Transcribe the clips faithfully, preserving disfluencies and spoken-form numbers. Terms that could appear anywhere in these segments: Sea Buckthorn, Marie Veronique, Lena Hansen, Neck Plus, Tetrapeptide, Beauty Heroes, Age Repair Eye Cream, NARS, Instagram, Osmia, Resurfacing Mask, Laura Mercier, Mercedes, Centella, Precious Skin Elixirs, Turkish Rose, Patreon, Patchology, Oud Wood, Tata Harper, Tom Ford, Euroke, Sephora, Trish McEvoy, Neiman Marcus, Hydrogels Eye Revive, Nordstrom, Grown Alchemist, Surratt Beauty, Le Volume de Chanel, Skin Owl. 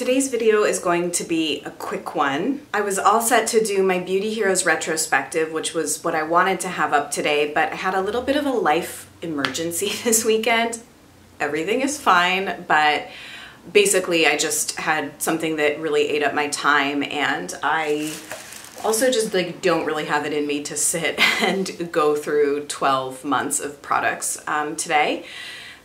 Today's video is going to be a quick one. I was all set to do my Beauty Heroes retrospective, which was what I wanted to have up today, but I had a little bit of a life emergency this weekend. Everything is fine, but basically I just had something that really ate up my time, and I also just like don't really have it in me to sit and go through twelve months of products um, today.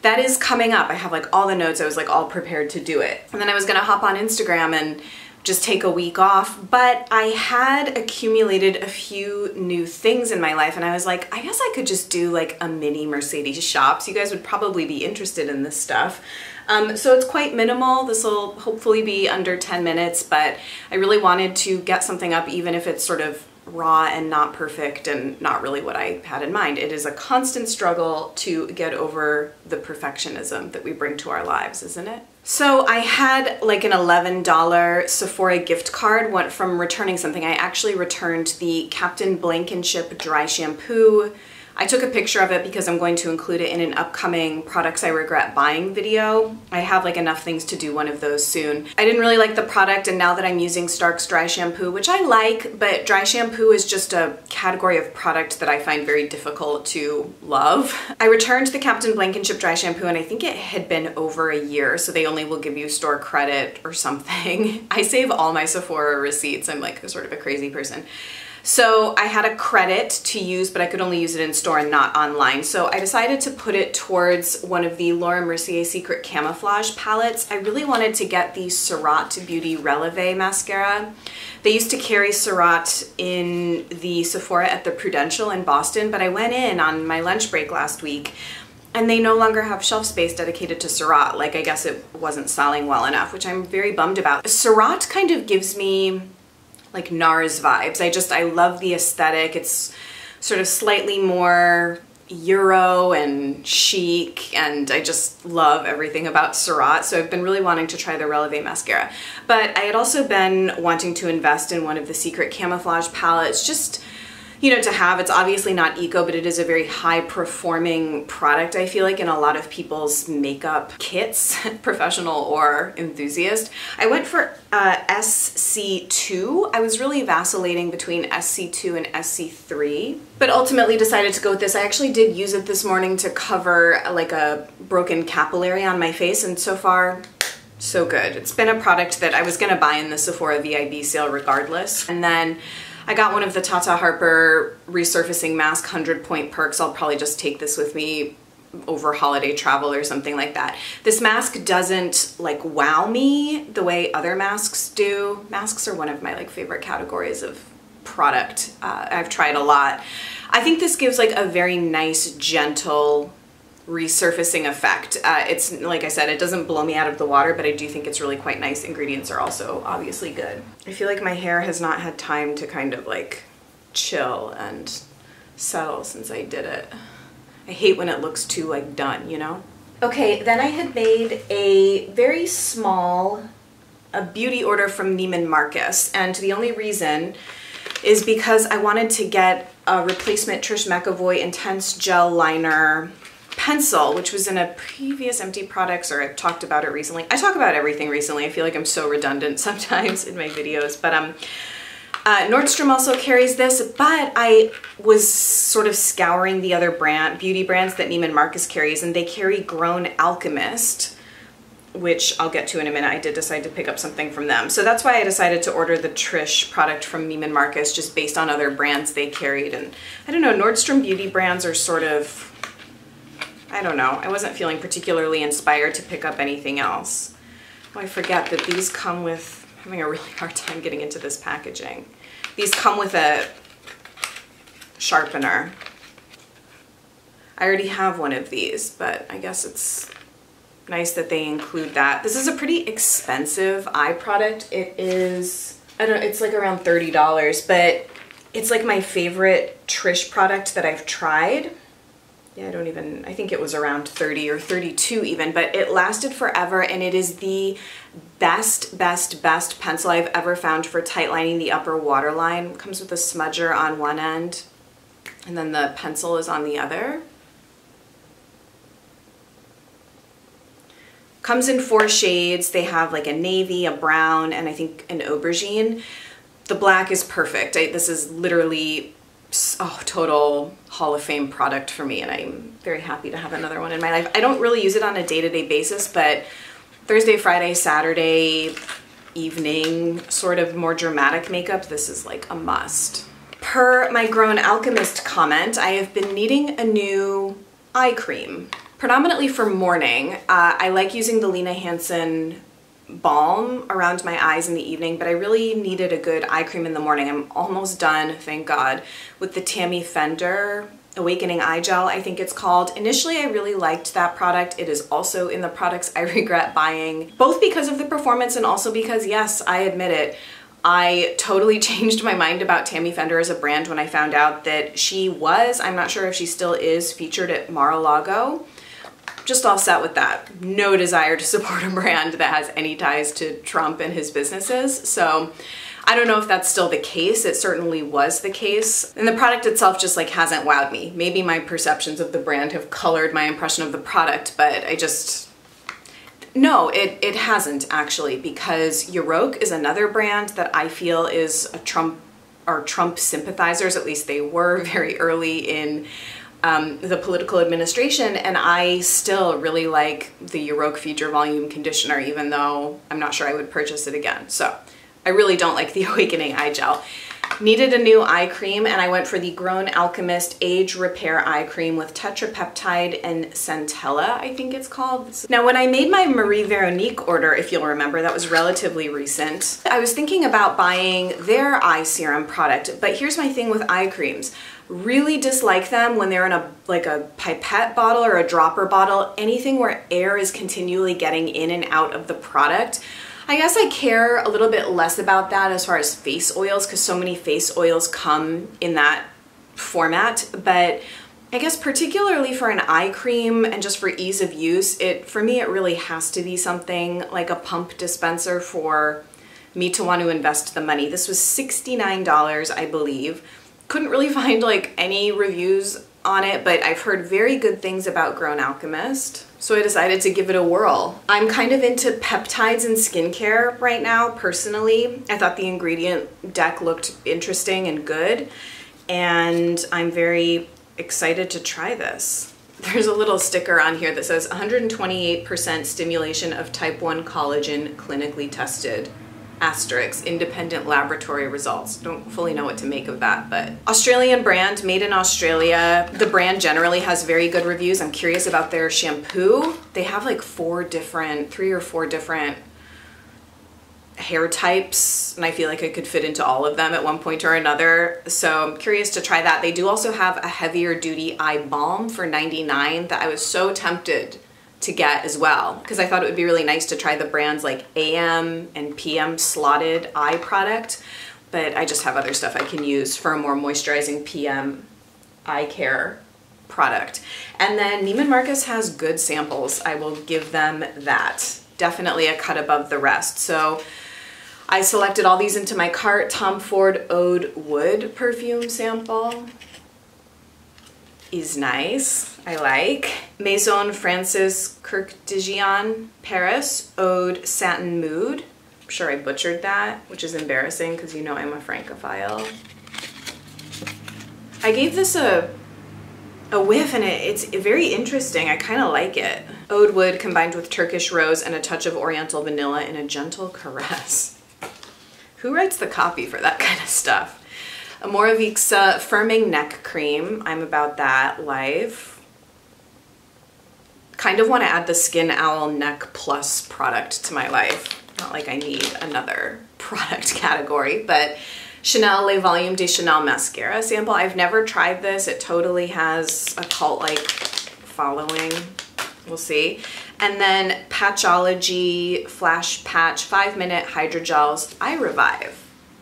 That is coming up. I have like all the notes. I was like all prepared to do it. And then I was gonna hop on Instagram and just take a week off, but I had accumulated a few new things in my life and I was like, I guess I could just do like a mini Mercedes shops. You guys would probably be interested in this stuff. Um, so it's quite minimal. This will hopefully be under ten minutes, but I really wanted to get something up even if it's sort of raw and not perfect and not really what I had in mind. It is a constant struggle to get over the perfectionism that we bring to our lives, isn't it? So I had like an eleven dollar Sephora gift card, went from returning something. I actually returned the Captain Blankenship dry shampoo. I took a picture of it because I'm going to include it in an upcoming products I regret buying video. I have like enough things to do one of those soon. I didn't really like the product, and now that I'm using Stark's dry shampoo, which I like, but dry shampoo is just a category of product that I find very difficult to love. I returned the Captain Blankenship dry shampoo and I think it had been over a year, so they only will give you store credit or something. I save all my Sephora receipts. I'm like sort of a crazy person. So I had a credit to use, but I could only use it in store and not online. So I decided to put it towards one of the Laura Mercier Secret Camouflage palettes. I really wanted to get the Surratt Beauty Relevé mascara. They used to carry Surratt in the Sephora at the Prudential in Boston, but I went in on my lunch break last week and they no longer have shelf space dedicated to Surratt. Like, I guess it wasn't selling well enough, which I'm very bummed about. Surratt kind of gives me like NARS vibes. I just, I love the aesthetic. It's sort of slightly more Euro and chic, and I just love everything about Surratt. So I've been really wanting to try the Relevé mascara. But I had also been wanting to invest in one of the Secret Camouflage palettes, just, you know, to have. It's obviously not eco, but it is a very high performing product, I feel like, in a lot of people's makeup kits, professional or enthusiast. I went for uh, S C two. I was really vacillating between S C two and S C three, but ultimately decided to go with this. I actually did use it this morning to cover like a broken capillary on my face, and so far, so good. It's been a product that I was gonna buy in the Sephora V I B sale regardless. And then I got one of the Tata Harper Resurfacing Mask one hundred point perks. I'll probably just take this with me over holiday travel or something like that. This mask doesn't like wow me the way other masks do. Masks are one of my like favorite categories of product. Uh, I've tried a lot. I think this gives like a very nice, gentle resurfacing effect. Uh, it's, like I said, it doesn't blow me out of the water, but I do think it's really quite nice. Ingredients are also obviously good. I feel like my hair has not had time to kind of like chill and settle since I did it. I hate when it looks too like done, you know? Okay, then I had made a very small a beauty order from Neiman Marcus, and the only reason is because I wanted to get a replacement Trish McEvoy Intense Gel Liner pencil, which was in a previous empty products, or I've talked about it recently. I talk about everything recently. I feel like I'm so redundant sometimes in my videos, but um, uh, Nordstrom also carries this, but I was sort of scouring the other brand, beauty brands that Neiman Marcus carries, and they carry Grown Alchemist, which I'll get to in a minute. I did decide to pick up something from them. So that's why I decided to order the Trish product from Neiman Marcus, just based on other brands they carried. And I don't know, Nordstrom beauty brands are sort of, I don't know, I wasn't feeling particularly inspired to pick up anything else. Oh, I forget that these come with, I'm having a really hard time getting into this packaging. These come with a sharpener. I already have one of these, but I guess it's nice that they include that. This is a pretty expensive eye product. It is, I don't know, it's like around thirty dollars, but it's like my favorite Trish product that I've tried. Yeah, I don't even, I think it was around thirty or thirty-two even, but it lasted forever, and it is the best, best, best pencil I've ever found for tightlining the upper waterline. It comes with a smudger on one end, and then the pencil is on the other. Comes in four shades. They have like a navy, a brown, and I think an aubergine. The black is perfect. I, this is literally oh, total Hall of Fame product for me, and I'm very happy to have another one in my life. I don't really use it on a day-to-day basis, but Thursday, Friday, Saturday evening, sort of more dramatic makeup, this is like a must. Per my Grown Alchemist comment, I have been needing a new eye cream, predominantly for morning. Uh, I like using the Lena Hansen balm around my eyes in the evening, but I really needed a good eye cream in the morning. I'm almost done, thank God, with the Tammy Fender Awakening Eye Gel, I think it's called. Initially, I really liked that product. It is also in the products I regret buying, both because of the performance and also because, yes, I admit it, I totally changed my mind about Tammy Fender as a brand when I found out that she was, I'm not sure if she still is, featured at Mar-a-Lago. Just all set with that. No desire to support a brand that has any ties to Trump and his businesses. So I don't know if that's still the case. It certainly was the case. And the product itself just like hasn't wowed me. Maybe my perceptions of the brand have colored my impression of the product, but I just, no, it, it hasn't actually, because Euroke is another brand that I feel is a Trump, or Trump sympathizers, at least they were very early in Um, the political administration, and I still really like the Euroke Future Volume Conditioner, even though I'm not sure I would purchase it again. So I really don't like the Awakening Eye Gel. Needed a new eye cream, and I went for the Grown Alchemist Age Repair Eye Cream with Tetrapeptide and Centella, I think it's called. Now, when I made my Marie Veronique order, if you'll remember, that was relatively recent, I was thinking about buying their eye serum product, but here's my thing with eye creams. Really dislike them when they're in a like a pipette bottle or a dropper bottle, anything where air is continually getting in and out of the product. I guess I care a little bit less about that as far as face oils, because so many face oils come in that format, but I guess particularly for an eye cream and just for ease of use, it for me it really has to be something like a pump dispenser for me to want to invest the money. This was sixty-nine dollars, I believe. Couldn't really find like any reviews on it, but I've heard very good things about Grown Alchemist, so I decided to give it a whirl. I'm kind of into peptides and skincare right now, personally. I thought the ingredient deck looked interesting and good, and I'm very excited to try this. There's a little sticker on here that says one hundred twenty-eight percent stimulation of type one collagen clinically tested. Asterisk, independent laboratory results. Don't fully know what to make of that, but Australian brand, made in Australia. The brand generally has very good reviews. I'm curious about their shampoo. They have like four different, three or four different hair types, and I feel like I could fit into all of them at one point or another, so I'm curious to try that. They do also have a heavier duty eye balm for ninety-nine dollars that I was so tempted to get as well, because I thought it would be really nice to try the brands like A M and P M slotted eye product, but I just have other stuff I can use for a more moisturizing P M eye care product. And then Neiman Marcus has good samples. I will give them that. Definitely a cut above the rest. So I selected all these into my cart. Tom Ford Oud Wood perfume sample is nice, I like. Maison Francis Kurkdjian, Paris, Oud Satin Mood. I'm sure I butchered that, which is embarrassing because you know I'm a Francophile. I gave this a a whiff and it, it's very interesting. I kind of like it. Oud Wood combined with Turkish Rose and a touch of Oriental Vanilla in a gentle caress. Who writes the copy for that kind of stuff? Amorovixa Firming Neck Cream. I'm about that life. Kind of want to add the Skin Owl Neck Plus product to my life. Not like I need another product category, but Chanel Le Volume de Chanel Mascara sample. I've never tried this. It totally has a cult-like following. We'll see. And then Patchology Flash Patch five minute Hydrogels Eye Revive.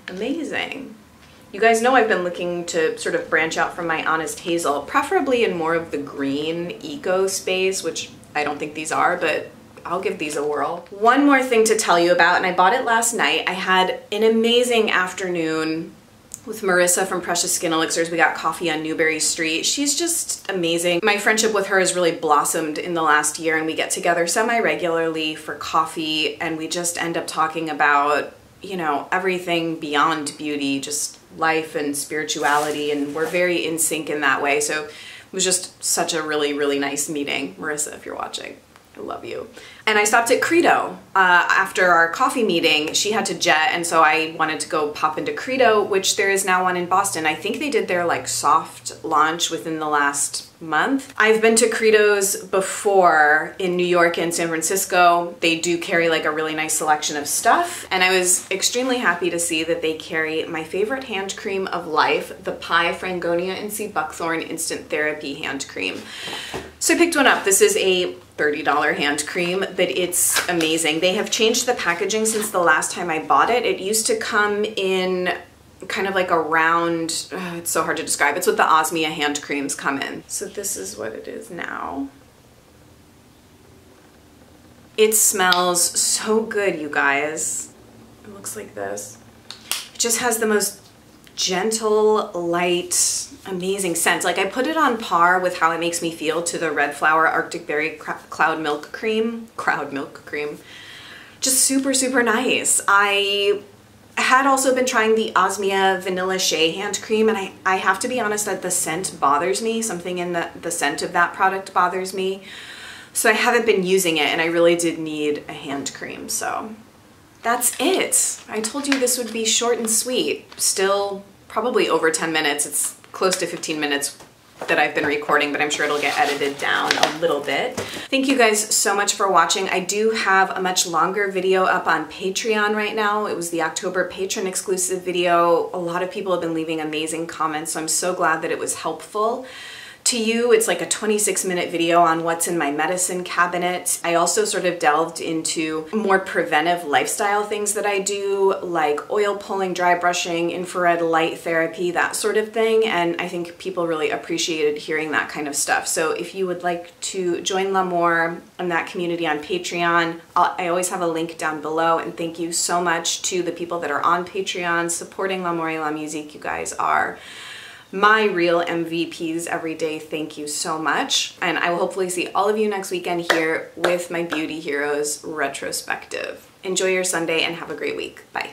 Amazing. You guys know I've been looking to sort of branch out from my Honest Hazel, preferably in more of the green eco space, which I don't think these are, but I'll give these a whirl. One more thing to tell you about, and I bought it last night. I had an amazing afternoon With Marissa from Precious Skin Elixirs, we got coffee on Newberry Street. She's just amazing. My friendship with her has really blossomed in the last year, and we get together semi-regularly for coffee, and we just end up talking about, you know, everything beyond beauty, just life and spirituality, and we're very in sync in that way. So it was just such a really, really nice meeting. Marissa, if you're watching, I love you. And I stopped at Credo. Uh, after our coffee meeting, she had to jet, and so I wanted to go pop into Credo, which there is now one in Boston. I think they did their like soft launch within the last month. I've been to Credo's before in New York and San Francisco. They do carry like a really nice selection of stuff, and I was extremely happy to see that they carry my favorite hand cream of life, the Pi Frangonia and Sea Buckthorn Instant Therapy Hand Cream. So I picked one up. This is a thirty dollar hand cream, but it's amazing. They have changed the packaging since the last time I bought it. It used to come in kind of like a round, uh, it's so hard to describe. It's what the Osmia hand creams come in. So this is what it is now. It smells so good, you guys. It looks like this. It just has the most gentle, light, amazing scent. Like, I put it on par with how it makes me feel to the Red Flower Arctic Berry Cloud Milk Cream. Cloud Milk Cream. Just super, super nice. I had also been trying the Osmia Vanilla Shea Hand Cream, and I, I have to be honest that the scent bothers me. Something in the, the scent of that product bothers me. So I haven't been using it, and I really did need a hand cream, so... That's it. I told you this would be short and sweet. Still probably over ten minutes. It's close to fifteen minutes that I've been recording, but I'm sure it'll get edited down a little bit. Thank you guys so much for watching. I do have a much longer video up on Patreon right now. It was the October patron exclusive video. A lot of people have been leaving amazing comments, so I'm so glad that it was helpful to you. It's like a twenty-six minute video on what's in my medicine cabinet. I also sort of delved into more preventive lifestyle things that I do, like oil pulling, dry brushing, infrared light therapy, that sort of thing. And I think people really appreciated hearing that kind of stuff. So if you would like to join L'Amour and that community on Patreon, I'll, I always have a link down below. And thank you so much to the people that are on Patreon supporting L'Amour et la Musique. You guys are my real M V Ps every day. Thank you so much. And I will hopefully see all of you next weekend here with my Beauty Heroes retrospective. Enjoy your Sunday and have a great week. Bye.